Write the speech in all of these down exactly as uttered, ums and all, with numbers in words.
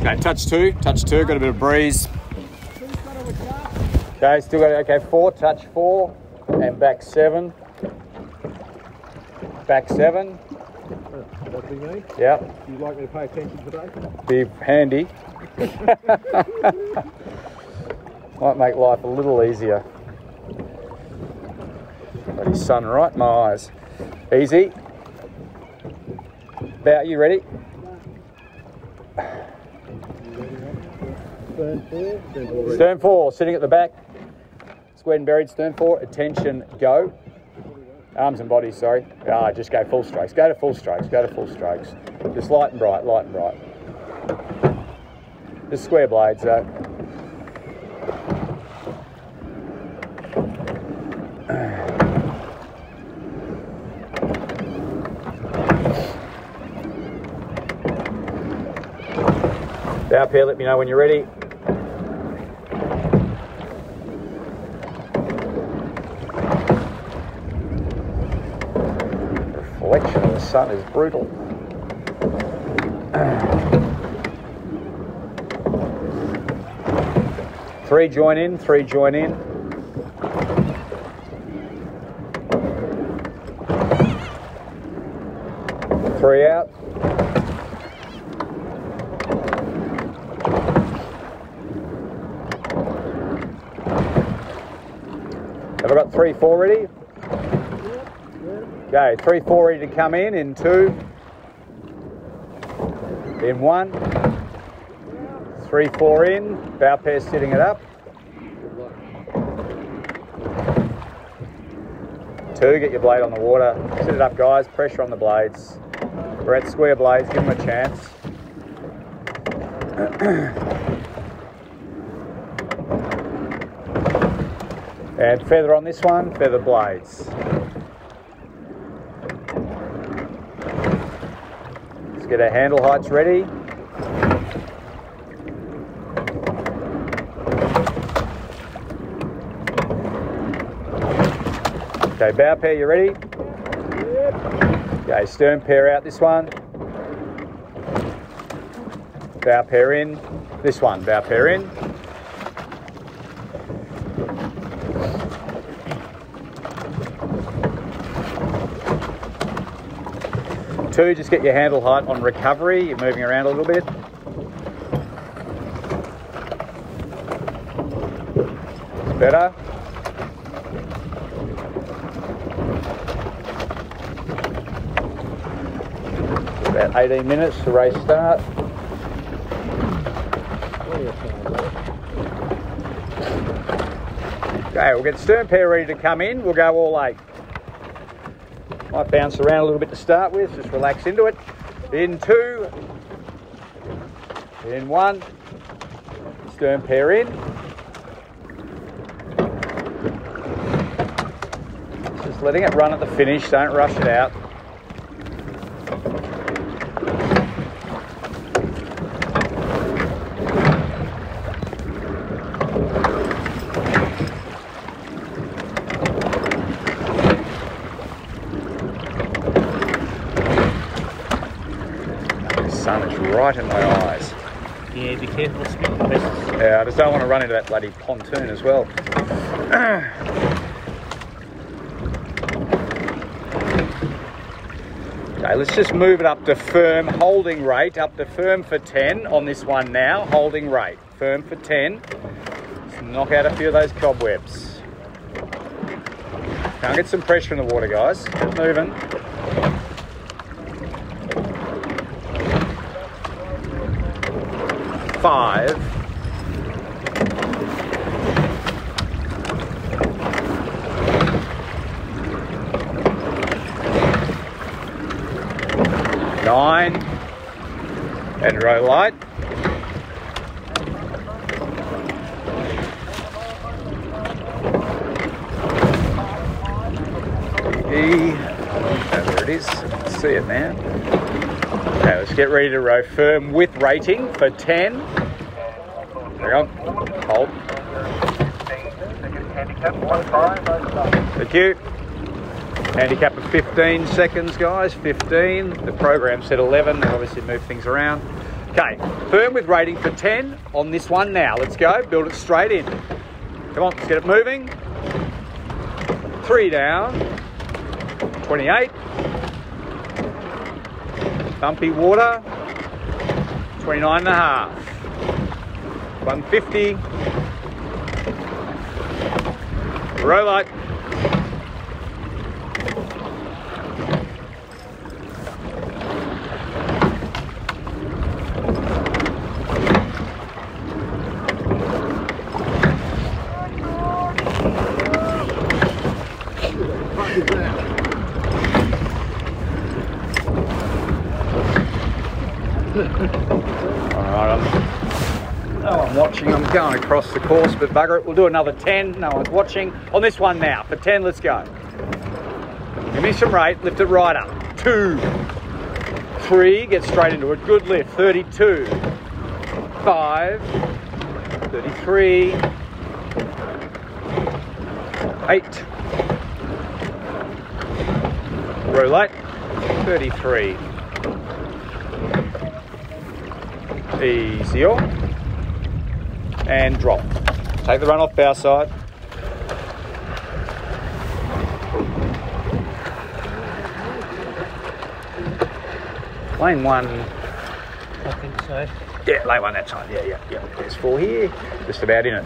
Okay, touch two, touch two, got a bit of breeze. Okay, still got it, okay, four, touch four, and back seven. Back seven. That'd be me? Yeah. Do you like me to pay attention today? Be handy. Might make life a little easier. Bloody sun right in my eyes. Easy. Bow, you ready? Stern four, stern four, stern four, sitting at the back. Squared and buried, stern four, attention, go. Arms and bodies, sorry. Ah, just go full strokes. Go to full strokes, go to full strokes. Just light and bright, light and bright. Just square blades though. Bow pair, let me know when you're ready. Reflection of the sun is brutal. Three join in, three join in. Three out. Have I got three, four ready? Okay, three, four ready to come in, in two, in one, three, four in, bow pair sitting it up, two, get your blade on the water, sit it up guys, pressure on the blades, we're at square blades, give them a chance, and feather on this one, feather blades. Get our handle heights ready. Okay, bow pair, you ready? Okay, stern pair out this one. Bow pair in. This one, bow pair in. Two, just get your handle height on recovery. You're moving around a little bit. Better. About eighteen minutes to race start. Okay, we'll get stern pair ready to come in. We'll go all eight. Might bounce around a little bit to start with, just relax into it. In two, in one, stern pair in. Just letting it run at the finish, don't rush it out. Right in my eyes. Yeah, be careful. Yeah, I just don't want to run into that bloody pontoon as well. Okay, let's just move it up to firm holding rate, up to firm for ten on this one now. Holding rate, firm for ten. Let's knock out a few of those cobwebs. Now get some pressure in the water, guys. Keep moving. Five. Nine. And row light. E. There it is. Let's see it now. Okay, let's get ready to row firm with rating for ten. Hang on, hold. Thank you. Handicap of fifteen seconds, guys, fifteen. The program said eleven, they obviously moved things around. Okay, firm with rating for ten on this one now. Let's go, build it straight in. Come on, let's get it moving. Three down, twenty-eight. Bumpy water, twenty-nine and a half. one fifty. Row light. Going across the course, but bugger it, we'll do another ten. No one's watching on this one now. For ten, let's go. Give me some rate, lift it right up. Two, three, get straight into it. Good lift. thirty-two, five, thirty-three, eight, row light, thirty-three. Easy off. And drop. Take the run off our side. Lane one. I think so. Yeah, lane one that side. Yeah, yeah, yeah. There's four here. Just about in it.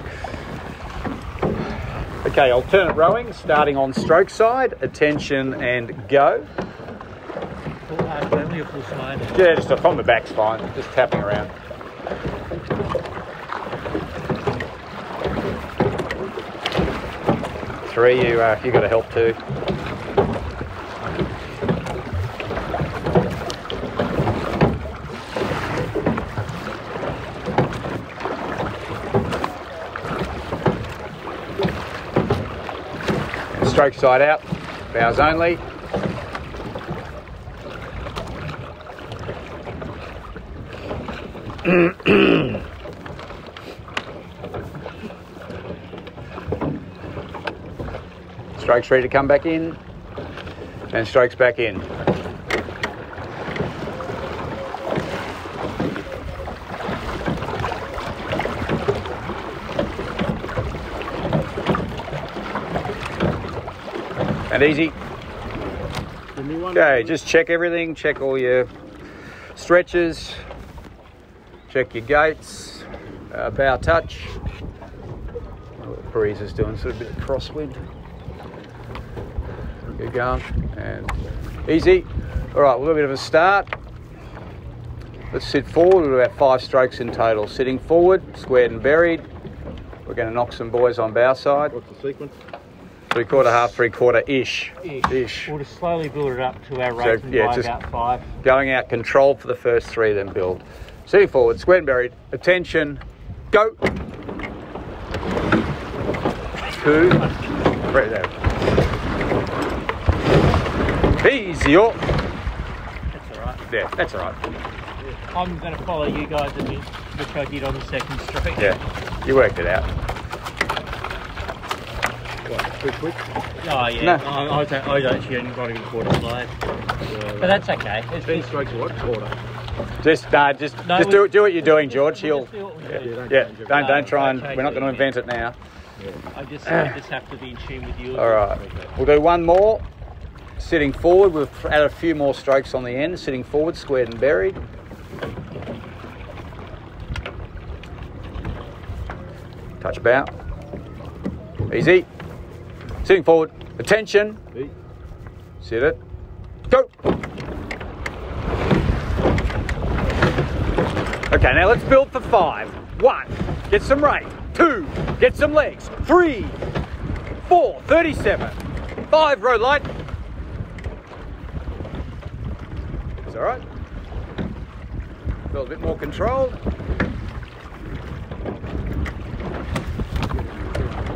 Okay, alternate rowing, starting on stroke side. Attention and go. Full hard family or full slide? Yeah, just from the back spine. Just tapping around. Three, you uh, you got to help too. Stroke side out, bows only. Strokes ready to come back in, and strokes back in. And easy. Okay, just check everything, check all your stretches, check your gates, uh, bow touch. Oh, the breeze is doing sort of a bit of crosswind. Good going, and easy. All right, a little bit of a start. Let's sit forward. We'll do about five strokes in total. Sitting forward, squared and buried. We're going to knock some boys on bow side. What's the sequence? Three quarter, half, three quarter-ish. Ish. Ish. We'll just slowly build it up to our rate so, and yeah, just out five. Going out controlled for the first three, then build. Sitting forward, squared and buried. Attention, go. Two, right there. Easy up. That's all right. Yeah, that's all right. Yeah. I'm going to follow you guys a bit, which I did on the second straight. Yeah, you worked it out. What, too quick? Oh, yeah. No. I, I don't, I don't shoot anybody in quarter slide. But that's okay. It's been strokes what? Quarter. Just, nah, just, no, just do, do what you're doing, George. He'll, do yeah, do. yeah, don't, yeah. don't, don't try and, we're not going to invent it now. Yeah. I just, I just have to be in tune with you. All right. We'll do one more. Sitting forward, we've added a few more strokes on the end. Sitting forward, squared and buried. Touch bow. Easy. Sitting forward, attention. Sit it. Go. Okay, now let's build for five. One, get some rate. Two, get some legs. Three, four, thirty-seven. Five, row light. All right, feel a bit more controlled.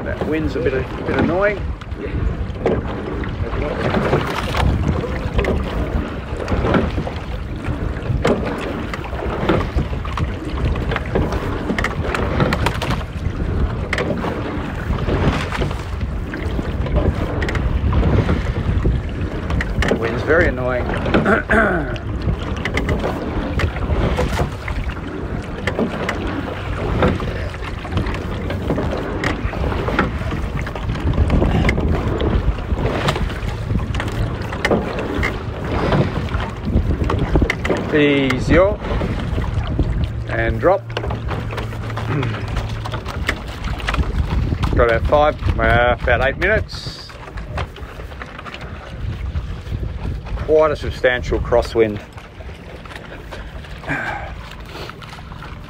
That wind's a bit, a bit annoying. The wind's very annoying. ease yaw and drop. Got about five, uh, about eight minutes. Quite a substantial crosswind.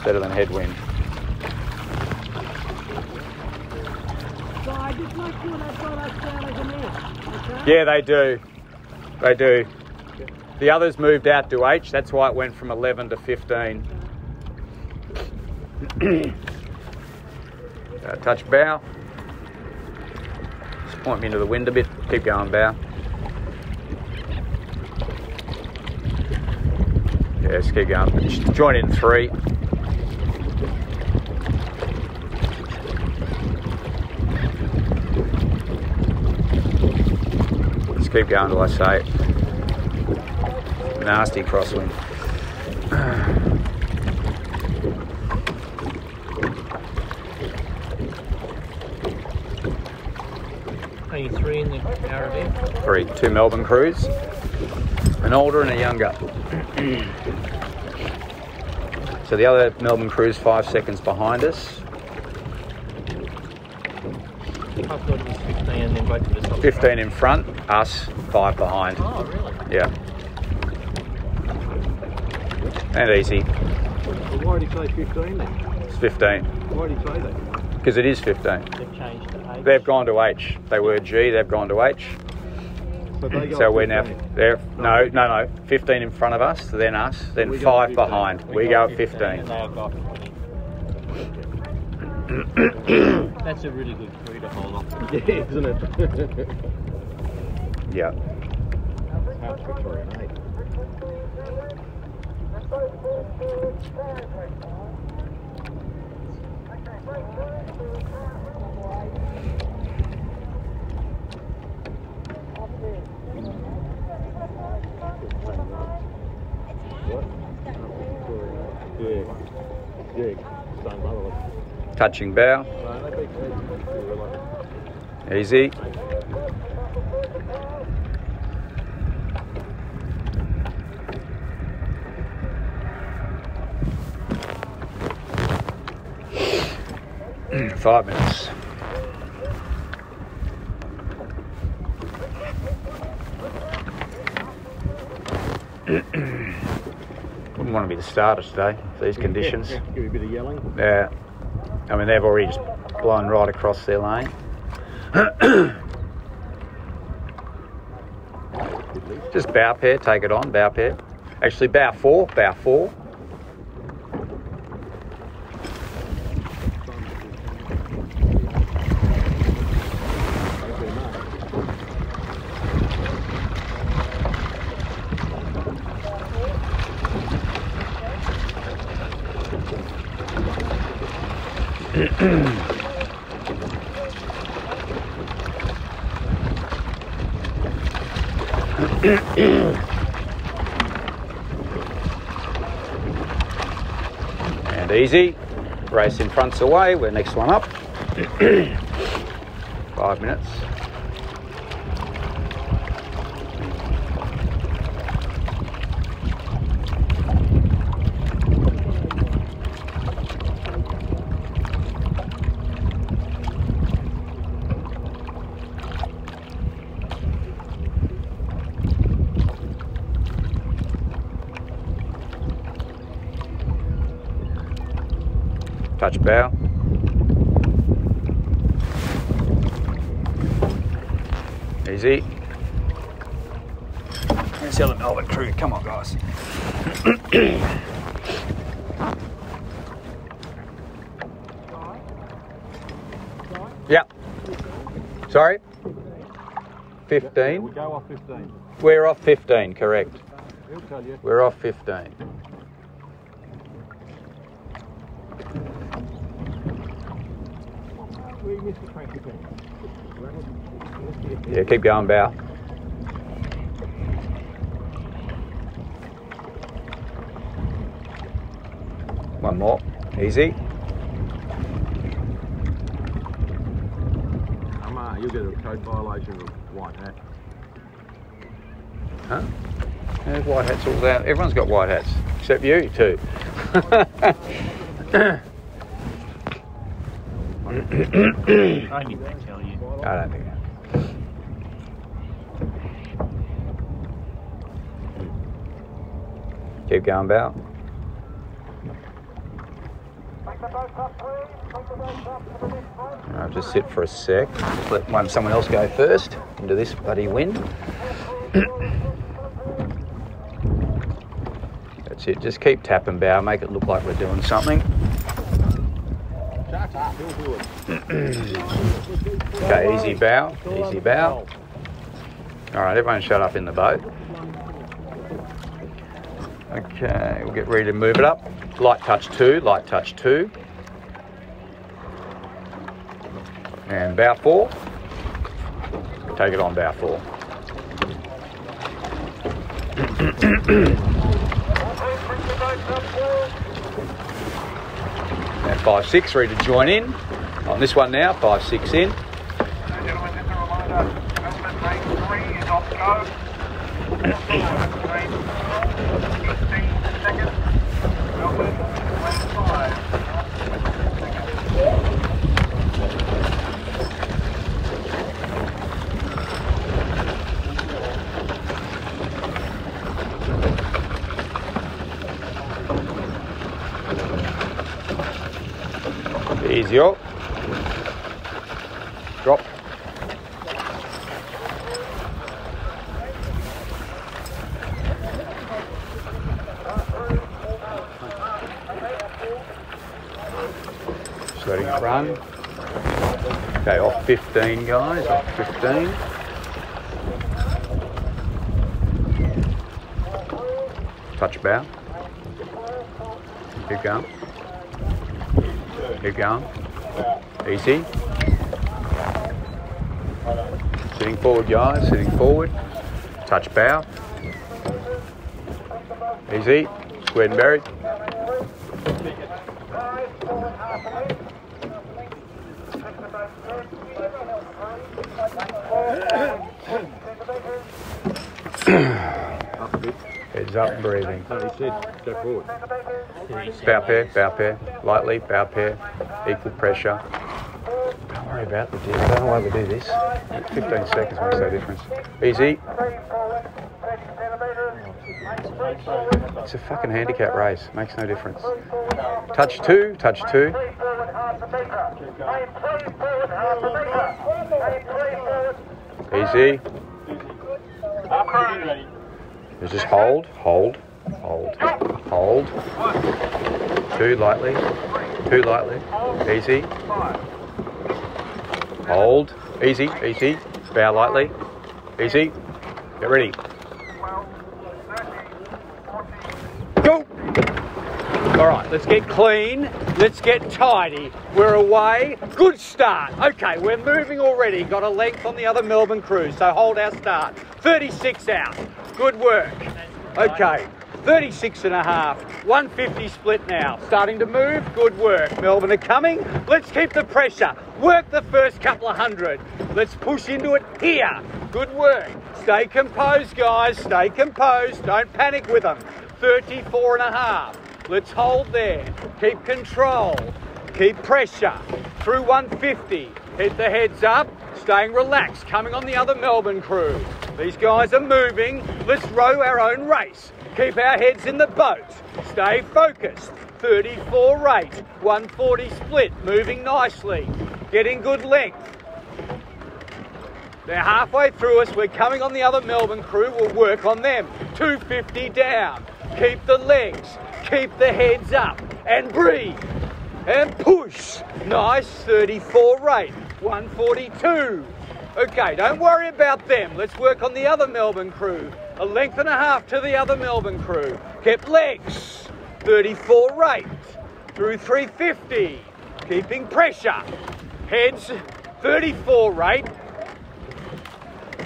Better than headwind. Yeah, they do. They do. The others moved out to H, that's why it went from eleven to fifteen. uh, touch bow. Just point me into the wind a bit. Keep going, bow. Yeah, just keep going. Just join in three. Just keep going till I say it. Nasty crosswind. Are you three in the caravan? Three. Two Melbourne crews. An older and a younger. So the other Melbourne crew's five seconds behind us. I thought it was fifteen and then both of us. fifteen in front, us five behind. Oh, really? Yeah. And easy. Well, why did he say fifteen then? It's fifteen. Why did he say that? Because it is fifteen. They've changed to H. They've gone to H. They were G, they've gone to H. So, they so we're now, they're, no, no, no, fifteen in front of us, then us, then we five behind. We, we go fifteen. fifteen. And they got twenty. That's a really good crew to hold on. Yeah, isn't it? Yeah. That's Victoria eight. Touching bow. Easy. Five minutes. Wouldn't want to be the starter today, these conditions. Yeah, give you a bit of yelling. Yeah. I mean, they've already just blown right across their lane. Just bow pair, take it on, bow pair. Actually, bow four, bow four. And easy. Race in front's away. We're next one up. Five minutes. Touch bow. Easy. Here's the other Melbourne crew. Come on, guys. Yeah. Sorry? fifteen. We go off fifteen. We're off fifteen, correct. He'll tell you. We're off fifteen. Yeah, keep going, bow. One more, easy. Um, uh, you'll get a code violation with white hat. Huh? There's white hats all down. Everyone's got white hats, except you too. Only they tell you. I don't think so. Keep going, Val. I'll just sit for a sec. Just let one someone else go first into this bloody wind. That's it. Just keep tapping, Bow. Make it look like we're doing something. Okay, easy bow, easy bow. All right, everyone, shut up in the boat. Okay, we'll get ready to move it up. Light touch two, light touch two. And bow four. Take it on bow four. Now five, six, ready to join in. On this one now, five, six in. Gentlemen, just a reminder, Melbourne Lane three is off go. Easy up. Drop. Just letting it run. Okay, off fifteen, guys. Off fifteen. Touch bow. Keep going. Keep going. Easy. Sitting forward, guys. Sitting forward. Touch bow. Easy. Squared and buried. Heads up, breathing. Go forward. Bow pair, bow pair, lightly, bow pair, equal pressure. Don't worry about the dip, I don't know why we do this. fifteen seconds makes no difference. Easy. It's a fucking handicap race, makes no difference. Touch two, touch two. Easy. Just hold, hold. Hold, hold, two lightly, two lightly, easy, hold, easy, easy, bow lightly, easy, get ready, go! Alright, let's get clean, let's get tidy, we're away, good start, okay, we're moving already, got a length on the other Melbourne crew, so hold our start, thirty-six out, good work, okay. thirty-six and a half, one fifty split now. Starting to move, good work. Melbourne are coming, let's keep the pressure. Work the first couple of hundred. Let's push into it here. Good work. Stay composed, guys, stay composed. Don't panic with them. thirty-four and a half, let's hold there. Keep control, keep pressure. Through one fifty, keep the heads up. Staying relaxed, coming on the other Melbourne crew. These guys are moving, let's row our own race. Keep our heads in the boat. Stay focused. thirty-four rate. one forty split. Moving nicely. Getting good length. They're halfway through us. We're coming on the other Melbourne crew. We'll work on them. two fifty down. Keep the legs. Keep the heads up. And breathe. And push. Nice. thirty-four rate. one forty-two. Okay, don't worry about them. Let's work on the other Melbourne crew. A length and a half to the other Melbourne crew. Kept legs, thirty-four rate, through three fifty, keeping pressure. Heads, thirty-four rate,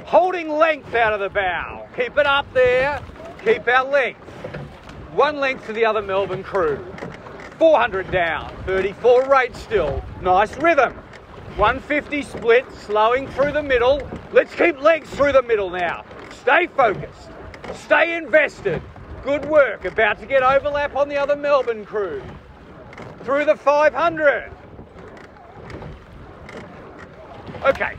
holding length out of the bow. Keep it up there, keep our length. One length to the other Melbourne crew. four hundred down, thirty-four rate still, nice rhythm. one fifty split, slowing through the middle. Let's keep legs through the middle now. Stay focused. Stay invested. Good work. About to get overlap on the other Melbourne crew. Through the five hundred. Okay.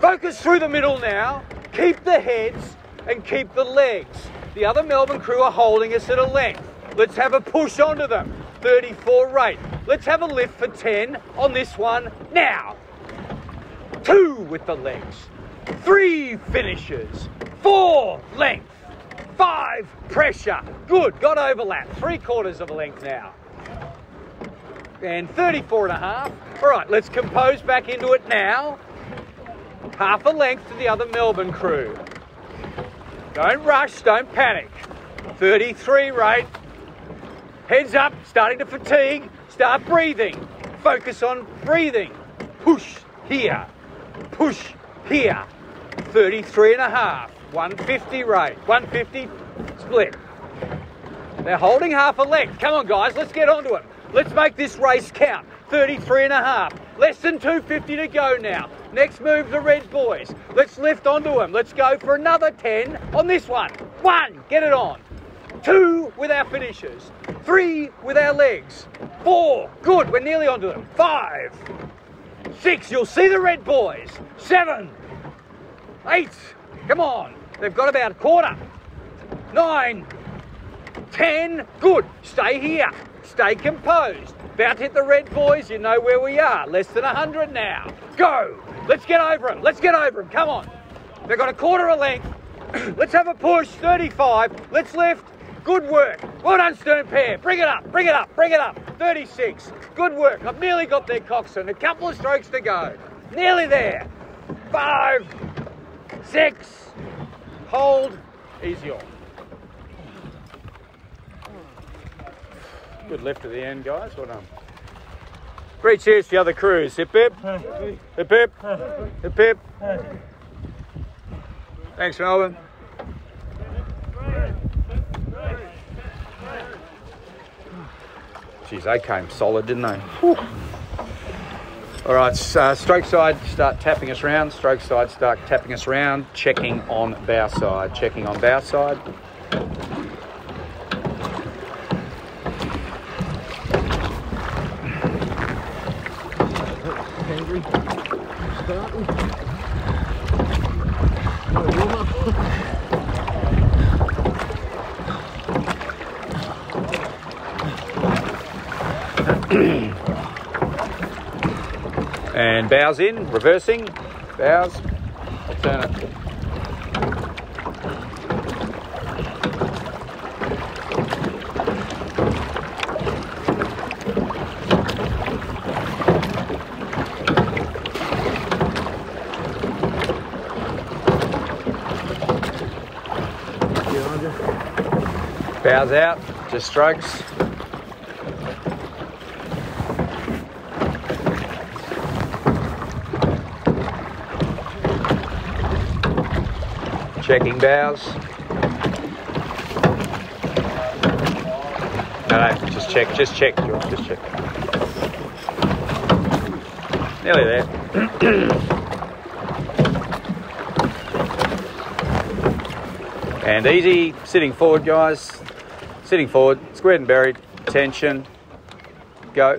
Focus through the middle now. Keep the heads and keep the legs. The other Melbourne crew are holding us at a length. Let's have a push onto them. thirty-four rate. Let's have a lift for ten on this one now. Two with the legs. Three finishes. Four length. Five pressure. Good. Got overlap. Three quarters of a length now. And thirty-four and a half. All right, let's compose back into it now. Half a length to the other Melbourne crew. Don't rush, don't panic. thirty-three rate. Heads up, starting to fatigue. Start breathing. Focus on breathing. Push here. Push here. thirty-three and a half. one fifty rate. one fifty split. They're holding half a length. Come on, guys, let's get onto it. Let's make this race count. thirty-three and a half. Less than two fifty to go now. Next move, the Reds boys. Let's lift onto them. Let's go for another ten on this one. One, get it on. Two with our finishes. Three with our legs. Four, good, we're nearly onto them. Five, six, you'll see the Red boys. Seven, eight, come on. They've got about a quarter. Nine, ten, good, stay here. Stay composed. About to hit the Red boys, you know where we are. Less than one hundred now. Go! Let's get over them. Let's get over them. Come on. They've got a quarter of length. Let's have a push. thirty-five. Let's lift. Good work. Well done, Stern Pair. Bring it up. Bring it up. Bring it up. thirty-six. Good work. I've nearly got their coxswain. A couple of strokes to go. Nearly there. Five. Six. Hold. Easy on. Good lift at the end, guys. Well done. Three cheers for the other crews. Hip hip. Hip hip. Hip hip. Thanks, Melbourne. Geez, they came solid, didn't they? Whew. All right, uh, stroke side, start tapping us round. Stroke side, start tapping us round. Checking on bow side. Checking on bow side. And bows in, reversing, bows, alternate. Bows out, just strokes. Checking bows. No, no, just check, just check, just check. Nearly there. And easy, sitting forward, guys. Sitting forward, squared and buried, tension, go.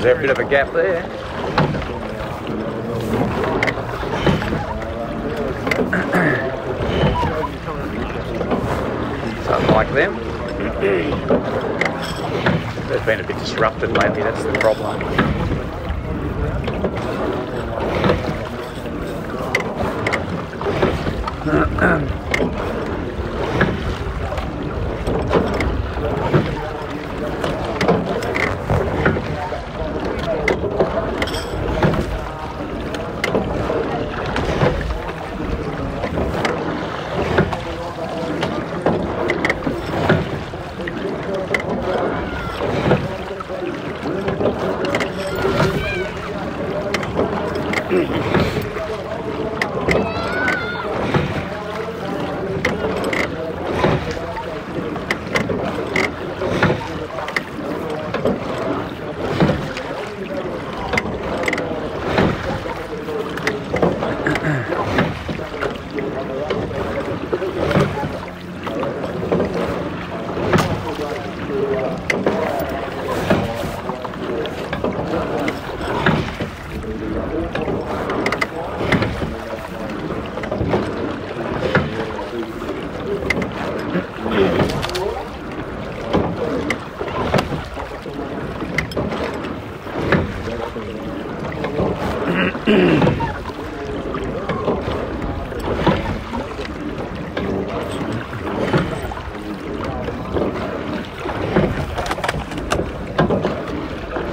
There's a bit of a gap there. Something like them. They've been a bit disrupted lately, that's the problem.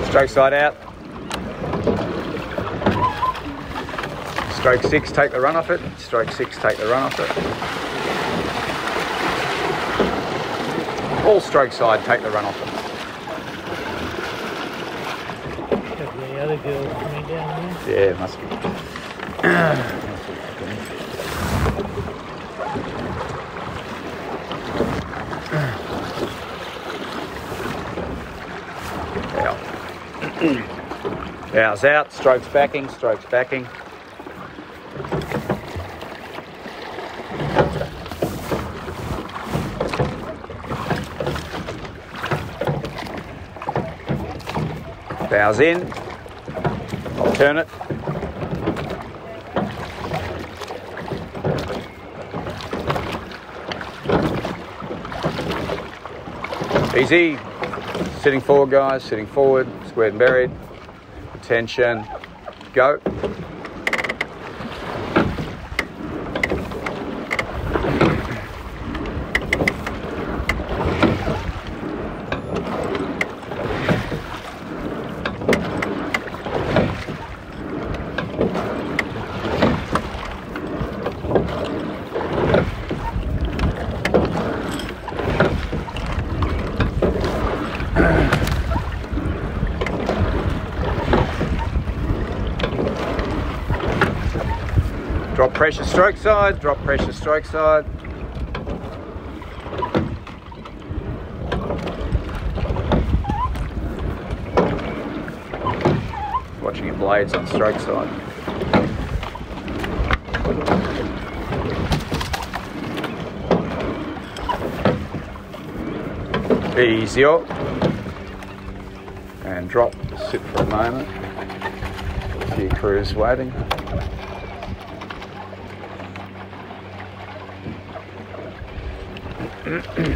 Stroke side out. Stroke six, take the run off it. Stroke six, take the run off it. All stroke side, take the run off it. The other girl coming down there? Yeah, must be. Bows out, strokes backing, strokes backing. Bows in, alternate. Easy, sitting forward guys, sitting forward, squared and buried. Attention, go. Pressure stroke side, drop pressure stroke side. Watching your blades on stroke side. Easy up. And drop, sit for a moment. A few crews waiting. Okay,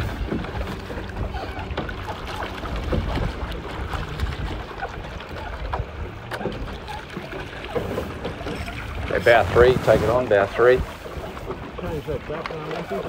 bow three, take it on, bow three. Change that back on, I think.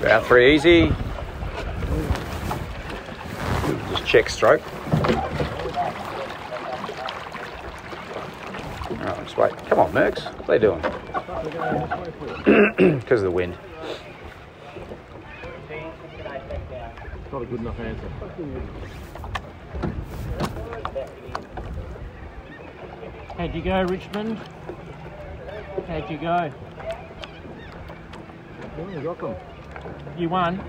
Bow three easy. Just check stroke. Alright, let's wait. Come on, Mercs. What are they doing? Because of the wind. Not a good enough answer. How'd you go, Richmond? How'd you go? Oh, you got them. You won.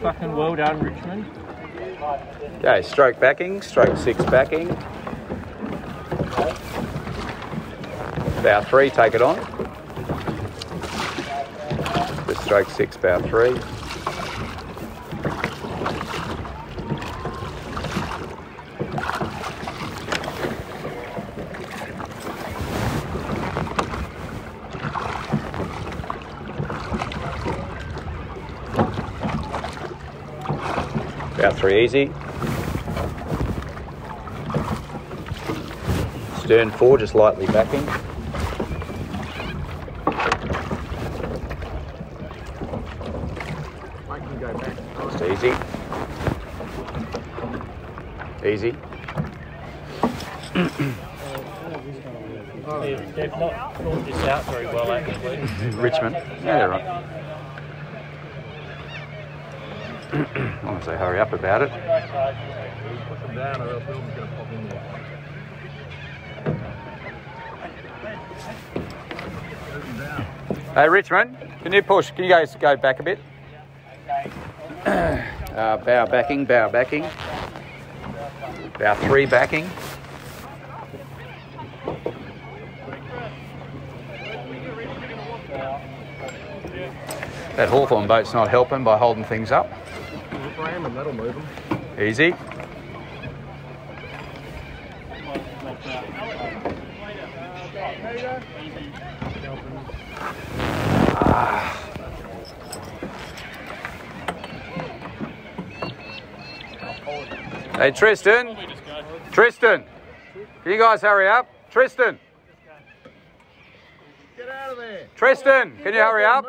Fucking well done, Richmond. Okay, stroke backing, stroke six backing. Bow three, take it on. The stroke six, bow three. Bow three easy. Stern four, just lightly backing. I can go back. Just easy. Easy. They've not thought this out very well, actually. Richmond. Yeah, they're right. I want to say hurry up about it. Put them down or else they're going to pop in there. Hey Richmond, can you push? Can you guys go back a bit? Uh, bow backing, bow backing. Bow three backing. That Hawthorn boat's not helping by holding things up. And that'll move them. Easy. Ah. Hey Tristan, Tristan, can you guys hurry up? Tristan, get out of there. Tristan, can you hurry up?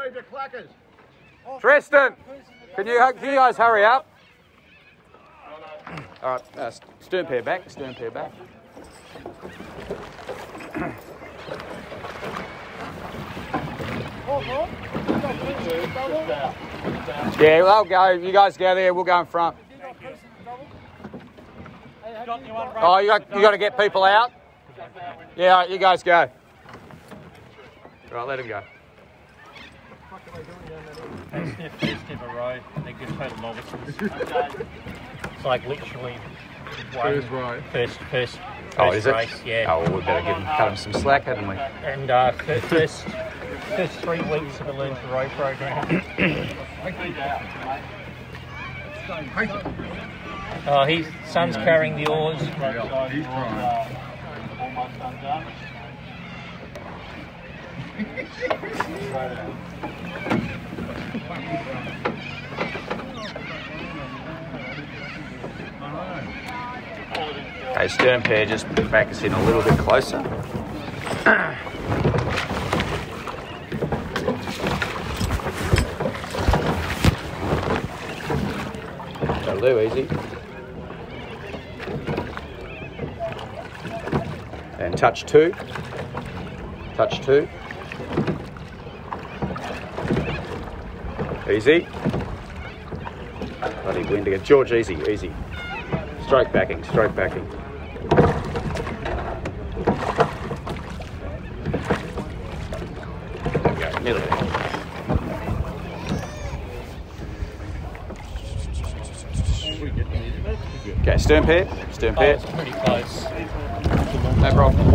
Tristan, can you can you guys hurry up? All right, uh, stern pair back, stern pair back. Yeah, I'll go. You guys go there. We'll go in front. Oh, you got you got to get people out. Yeah, all right, you guys go. All right, let him go. They sniff, they sniff a road, and they get total novices. It's like literally one first, right. first, first, first oh, is race. It? Yeah. Oh, well, we better give them, cut them some slack, haven't we? And uh, first, first three weeks of the Learn to Row program. Oh, his son's carrying the oars. Yeah, he's trying. Almost undone. Okay, stern pair just back us in a little bit closer. So Lou, easy. And touch two. Touch two. Easy. Bloody wind again. George, easy, easy. Stroke backing, stroke backing. There we go, middle. Okay, stern pair, stern pair. Oh, pretty close. No problem.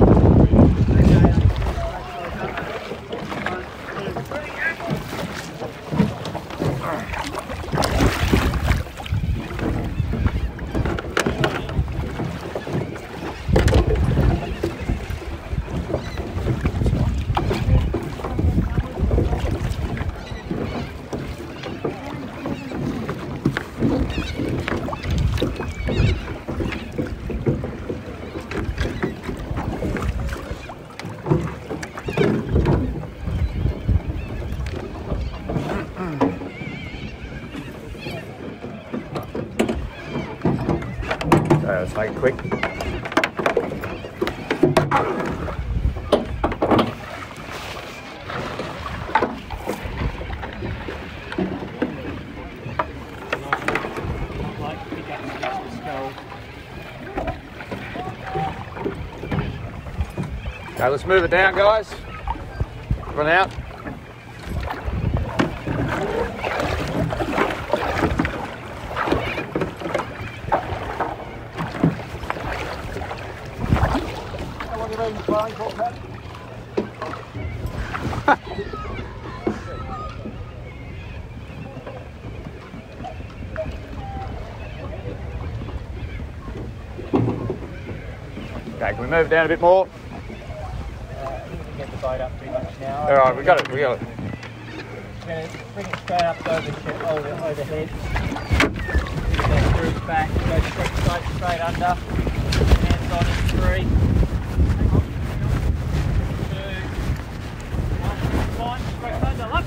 Let's make it quick. Okay, let's move it down, guys. Run out. Okay, can we move down a bit more? Uh, get the boat up too much now. All right, we got it. We got it. Going to bring it straight up over the over, overhead. Go back, go straight, straight, straight under. Hands on in three. Two. One. Straight under. Look.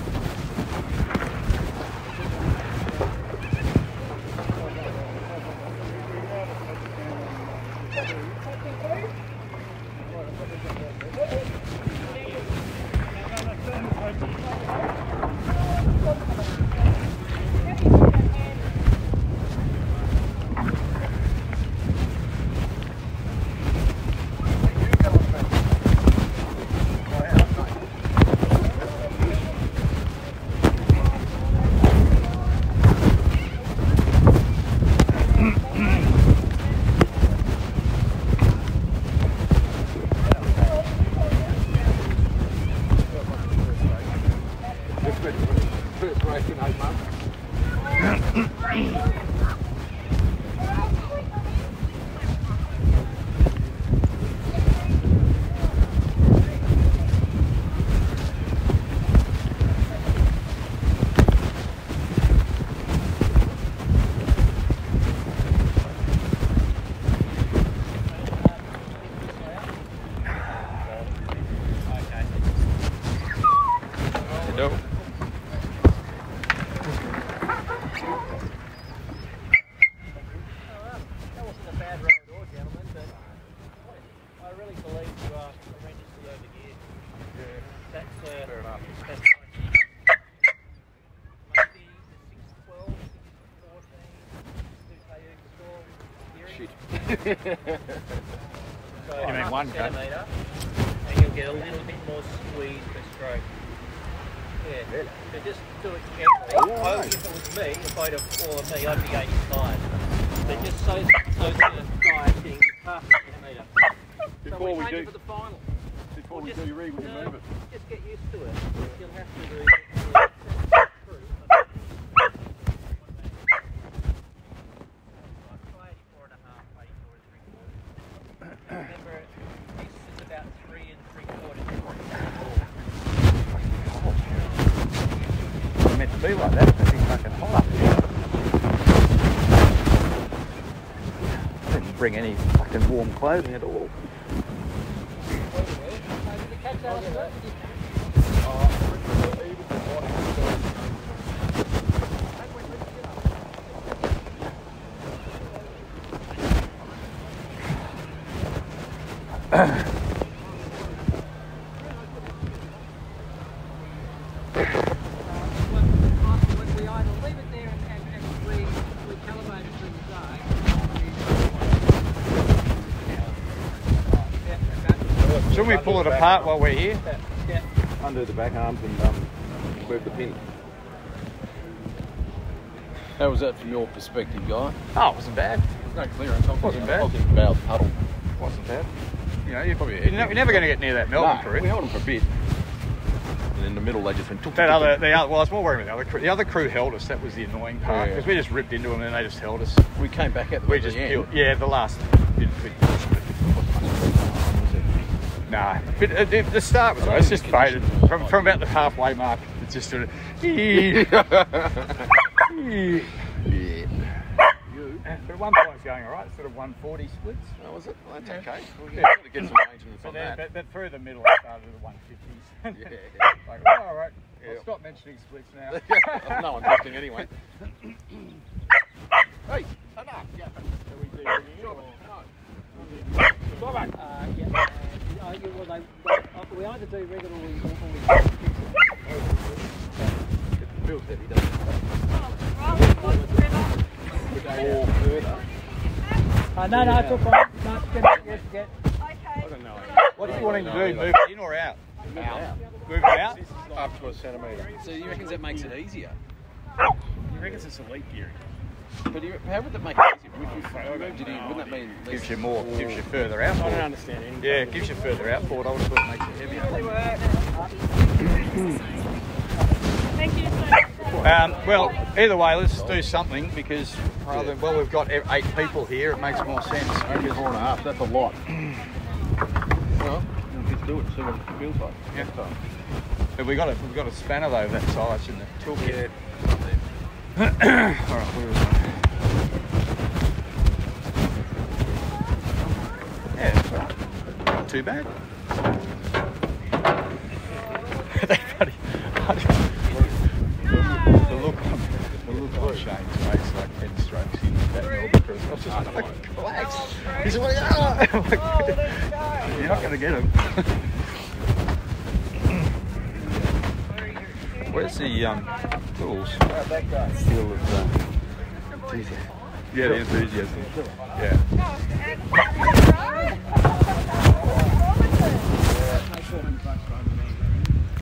You mean one centimetre, and you'll get a little bit more squeeze per stroke. Yeah, really? So just do it carefully. Oh, if it was me, if I'd have fallen me, I'd be eighty-five. But just so so the sky thing, half a centimetre. Before so we, we do it for the final. Before we just, do re, we can uh, move it. Just get used to it. You'll have to do it. Any fucking warm clothing at all. Shouldn't we pull it apart while we're here? Yeah. Undo the back arms and um, move the pin. How was that from your perspective, Guy? Oh, it wasn't bad. There was no clearance. It wasn't bad. I was thinking about the puddle. It wasn't bad. You know, you're probably... You're, ne you're never going to get near that Melbourne no, for it. We held them for a bit. And in the middle, they just went... Took that other... The other well, I was more worried about the other crew. The other crew held us. That was the annoying part. Because yeah. we just ripped into them and they just held us. We came back at the We just the end. Yeah, the last... Didn't fit. Nah, but uh, the start was right. It's just faded from from about the halfway mark. It's just sort of. Yeah. But at one point it's going all right. Sort of one forty splits. Oh, was it? Well, that's yeah. okay. We'll yeah. get, get some arrangements on that. But, but through the middle, I started with the one fifties. Yeah. yeah. Like, oh, all right. Yeah. I'll stop mentioning splits now. No one's listening anyway. Hey, enough. Yeah. Can we do anything? Sure. No. Go back. Uh, yeah. Uh, you, well, they, well, we either do regular or we do it feels heavy, doesn't it? Uh, no, no, it's all fine. No, it's good. Okay. I don't know. What are you wanting to do? Move it in or out? Out. Move it out? Up to a centimetre. So you reckon that makes it easier? You reckon it's elite gearing? But how would that make it easier? Would you fail that? Wouldn't that mean less? Gives you more, gives you further out. I don't understand anything. Yeah, it gives you further outboard. I would have thought it makes it heavier. Thank you so much. Um, well, either way, let's do something because rather than, well, we've got eight people here, it makes more sense. Only four and a half, that's a lot. Well, let's do it, see what it feels like. Yeah. We've got, a, we've got a spanner though, that size in the toolkit. Yeah. All right, where is that? Yeah, that's all right. Not too bad. He's like, oh, oh God. You're not going to get him. Where's the um, tools? Feel of uh, enthusiasm. Yeah, the enthusiasm. Yeah. Yeah.